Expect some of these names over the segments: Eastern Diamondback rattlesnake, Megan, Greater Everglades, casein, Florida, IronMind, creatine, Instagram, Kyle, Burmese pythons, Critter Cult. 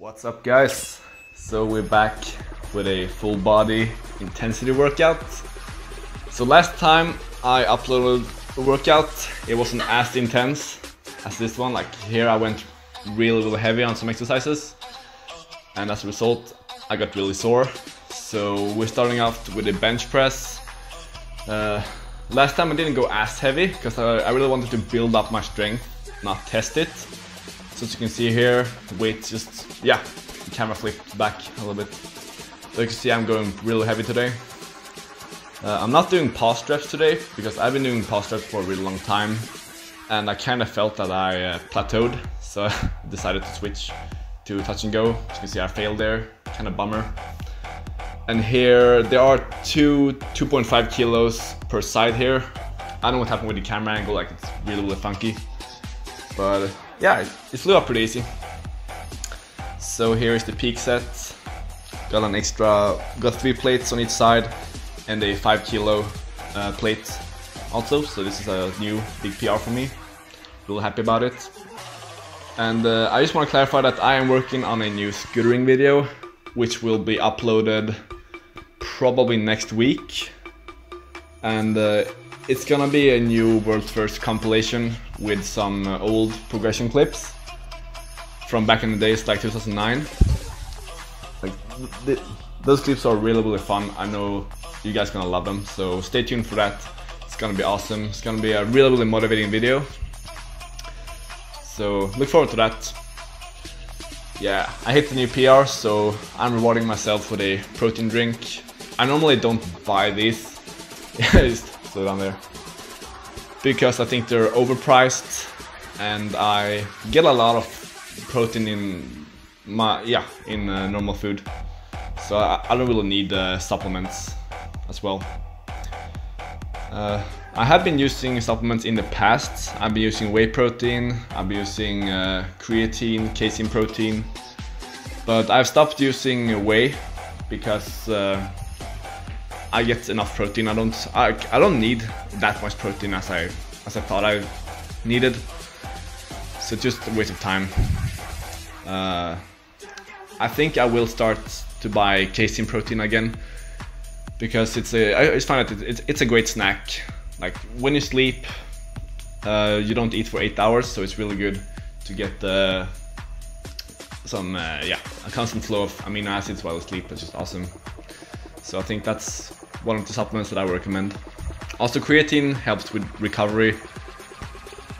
What's up, guys? So we're back with a full body intensity workout. So last time I uploaded a workout, it wasn't as intense as this one. Like here I went really, really heavy on some exercises, and as a result I got really sore. So we're starting off with a bench press. Last time I didn't go as heavy because I really wanted to build up my strength, not test it. So as you can see here, weights just, yeah, the camera flipped back a little bit. So you can see I'm going really heavy today. I'm not doing pause reps today because I've been doing pause reps for a really long time, and I kind of felt that I plateaued, so I decided to switch to touch and go. As you can see I failed there, kind of bummer. And here there are two 2.5 kilos per side here. I don't know what happened with the camera angle, like it's really, really funky. But yeah, it flew up pretty easy. So here is the peak set. Got an extra, got 3 plates on each side and a 5 kilo plate also. So this is a new big PR for me. Really happy about it. And I just want to clarify that I am working on a new scootering video, which will be uploaded probably next week. And it's gonna be a new world's first compilation with some old progression clips from back in the days, like 2009. Like those clips are really, really fun. I know you guys are gonna love them, so stay tuned for that. It's gonna be awesome. It's gonna be a really, really motivating video. So look forward to that. Yeah, I hit the new PR, so I'm rewarding myself with a protein drink. I normally don't buy these. So down there, because I think they're overpriced, and I get a lot of protein in my normal food, so I don't really need supplements as well. I have been using supplements in the past. I've been using whey protein, I've been using creatine, casein protein, but I've stopped using whey because I get enough protein. I don't need that much protein as I thought I needed. So just a waste of time. I think I will start to buy casein protein again, because it's a, I just find that it's a great snack. Like when you sleep, you don't eat for 8 hours, so it's really good to get some a constant flow of amino acids while you sleep. That's just awesome. So I think that's one of the supplements that I would recommend. Also, creatine helps with recovery.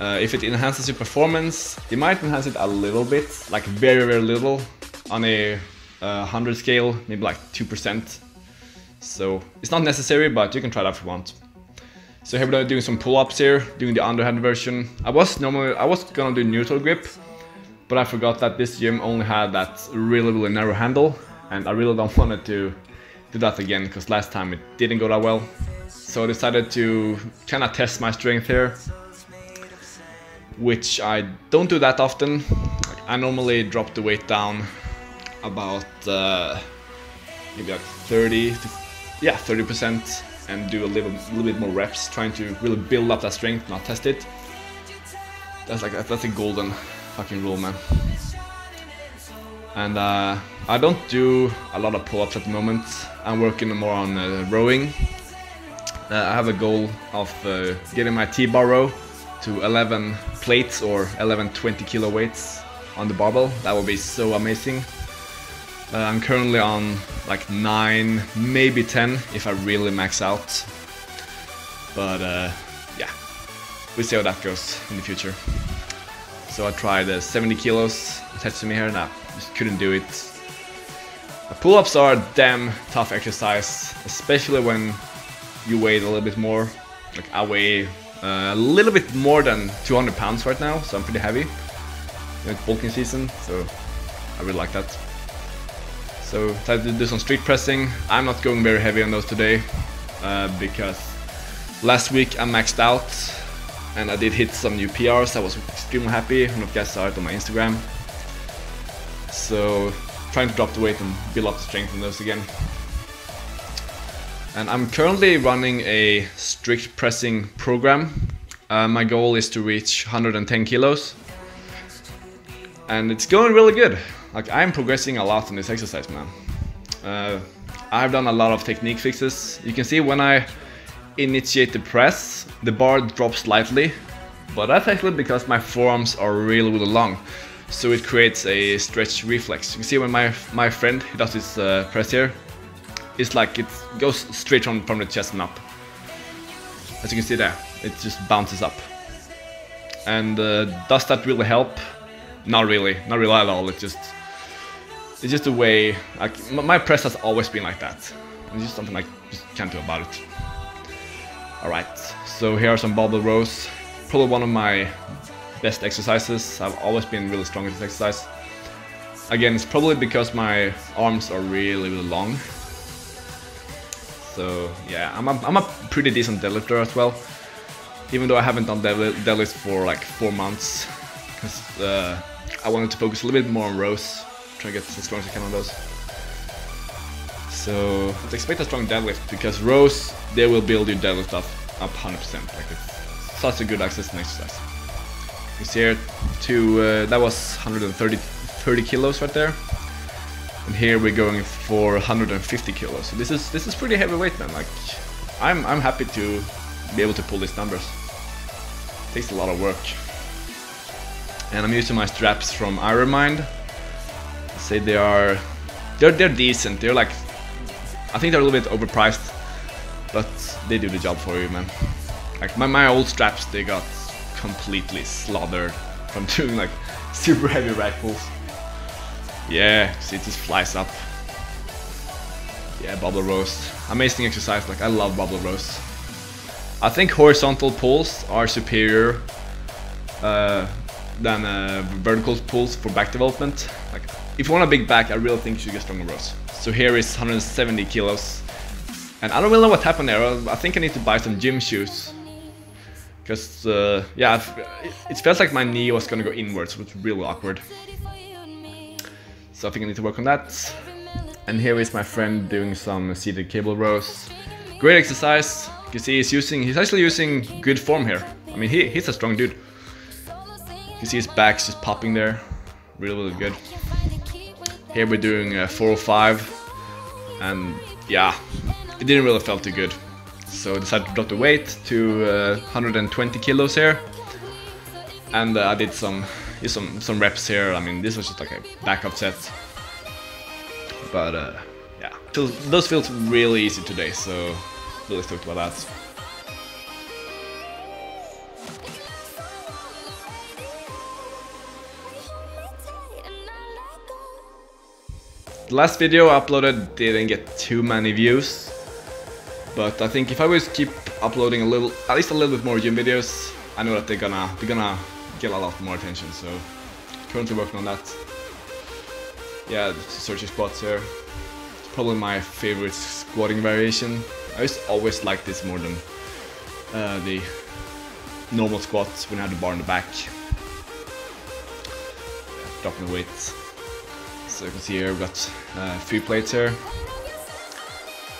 If it enhances your performance, it might enhance it a little bit, like very, very little, on a 100 scale, maybe like 2%. So it's not necessary, but you can try it out if you want. So here we're doing some pull-ups here, doing the underhand version. I was gonna do neutral grip, but I forgot that this gym only had that really, really narrow handle, and I really don't want it to do that again, because last time it didn't go that well. So I decided to kind of test my strength here, which I don't do that often. I normally drop the weight down about maybe like 30% and do a little bit more reps, trying to really build up that strength, not test it. That's a golden fucking rule, man. And I don't do a lot of pull-ups at the moment. I'm working more on rowing. I have a goal of getting my T-bar row to 11 plates or 11 20-kilo weights on the barbell. That would be so amazing. I'm currently on like 9, maybe 10 if I really max out. But yeah, we'll see how that goes in the future. So I tried 70 kilos attached to me here, and I just couldn't do it. Pull-ups are a damn tough exercise, especially when you weigh a little bit more. Like I weigh a little bit more than 200 pounds right now, so I'm pretty heavy. It's bulking season, so I really like that. So I tried to do some street pressing. I'm not going very heavy on those today, because last week I maxed out. And I did hit some new PRs. I was extremely happy. I don't know if you guys saw it on my Instagram. So trying to drop the weight and build up the strength in those again. And I'm currently running a strict pressing program. My goal is to reach 110 kilos. And it's going really good. Like, I'm progressing a lot in this exercise, man. I've done a lot of technique fixes. You can see when I initiate the press, the bar drops slightly, but that's actually because my forearms are really, really long, so it creates a stretch reflex. You can see when my friend does his press here, it's like it goes straight from the chest and up. As you can see there, it just bounces up. And does that really help? Not really at all. It's just the way, like, my press has always been like that. It's just something I just can't do about it. Alright, so here are some barbell rows. Probably one of my best exercises. I've always been really strong at this exercise. Again, it's probably because my arms are really, really long. So yeah, I'm a pretty decent deadlifter as well. Even though I haven't done deadlifts for like 4 months, because I wanted to focus a little bit more on rows, try to get as strong as I can on those. So expect a strong deadlift, because rows, they will build your deadlift up 100%. Like, it's such a good access and exercise. You see here, that was 130 kilos right there, and here we're going for 150 kilos. So this is pretty heavy weight, man. Like, I'm happy to be able to pull these numbers. It takes a lot of work, and I'm using my straps from IronMind. I'd say they're decent. They're like, I think they're a little bit overpriced, but they do the job for you, man. Like, my old straps, they got completely slaughtered from doing like super heavy rack pulls. Yeah, see, it just flies up. Yeah, barbell rows, amazing exercise. Like, I love barbell rows. I think horizontal pulls are superior than vertical pulls for back development. Like, if you want a big back, I really think you should get stronger rows. So here is 170 kilos, and I don't really know what happened there. I think I need to buy some gym shoes, because yeah, it felt like my knee was gonna go inwards, which was really awkward. So I think I need to work on that. And here is my friend doing some seated cable rows. Great exercise. You can see he's actually using good form here. I mean, he's a strong dude. You can see his back's just popping there. Really, really good. Here we're doing 405, and yeah, it didn't really feel too good. So I decided to drop the weight to 120 kilos here, and I did some reps here. I mean, this was just like a backup set, but yeah, so those feels really easy today. So really stoked about that. The last video I uploaded didn't get too many views, but I think if I was keep uploading at least a little bit more gym videos, I know that they're gonna get a lot more attention. So currently working on that. Yeah, searching squats here. It's probably my favorite squatting variation. I just always like this more than the normal squats when I had the bar in the back. Yeah, dropping the weights. So you can see here we've got 3 plates here.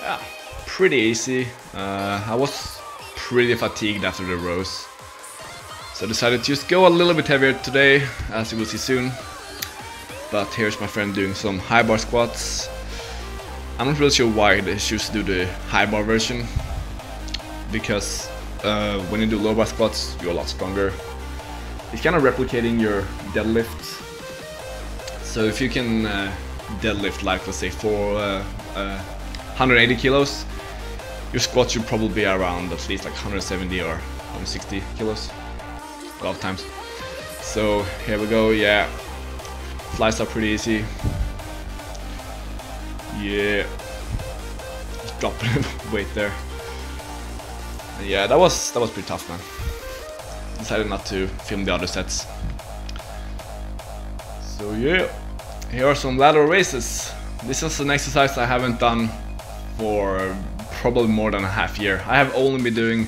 Yeah, pretty easy. I was pretty fatigued after the rows, so I decided to just go a little bit heavier today, as you will see soon. But here's my friend doing some high bar squats. I'm not really sure why they choose to do the high bar version, because when you do low bar squats, you're a lot stronger. It's kind of replicating your deadlift. So if you can deadlift, like, let's say for 180 kilos, your squat should probably be around at least like 170 or 160 kilos, a lot of times. So here we go. Yeah, flies up pretty easy. Yeah, just dropping the weight there. And yeah, that was pretty tough, man. Decided not to film the other sets. So yeah, here are some lateral raises. This is an exercise I haven't done for probably more than a half year. I have only been doing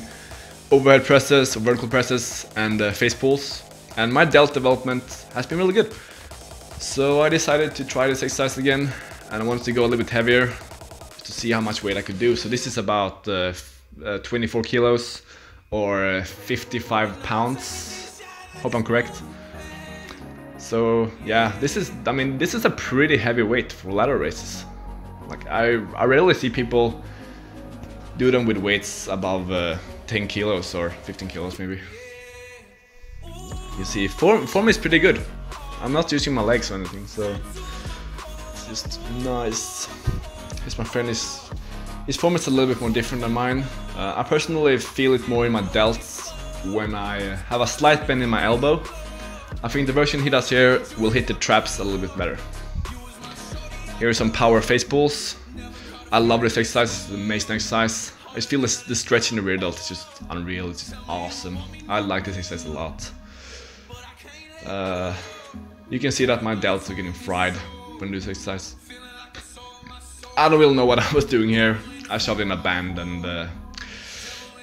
overhead presses, vertical presses, and face pulls, and my delt development has been really good. So I decided to try this exercise again. And I wanted to go a little bit heavier to see how much weight I could do. So this is about 24 kilos or 55 pounds. Hope I'm correct. So yeah, this is a pretty heavy weight for ladder races. Like I rarely see people do them with weights above 10 kilos or 15 kilos maybe. You see, form is pretty good. I'm not using my legs or anything, so it's just nice. Because my friend is, his form is a little bit more different than mine. I personally feel it more in my delts when I have a slight bend in my elbow. I think the version he does here will hit the traps a little bit better. Here are some power face pulls. I love this exercise, it's an amazing exercise. I just feel the stretch in the rear delt is just unreal, it's just awesome. I like this exercise a lot. You can see that my delts are getting fried when I do this exercise. I don't really know what I was doing here. I shoved in a band and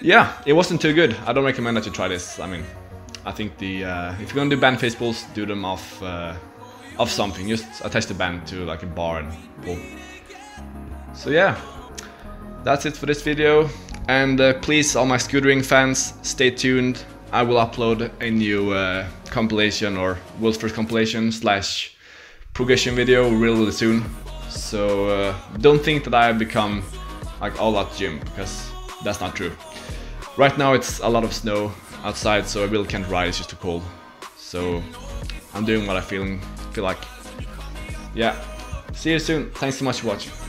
yeah, it wasn't too good. I don't recommend that you try this. I mean, I think the if you're gonna do band face pulls, do them off something. Just attach the band to like a bar and pull. So yeah, that's it for this video. And please, all my scootering fans, stay tuned. I will upload a new compilation or world's first compilation / progression video really soon. So don't think that I become like all out gym, because that's not true. Right now it's a lot of snow outside, so I really can't ride, it's just too cold. So I'm doing what I feel like. Yeah, see you soon, thanks so much for watching.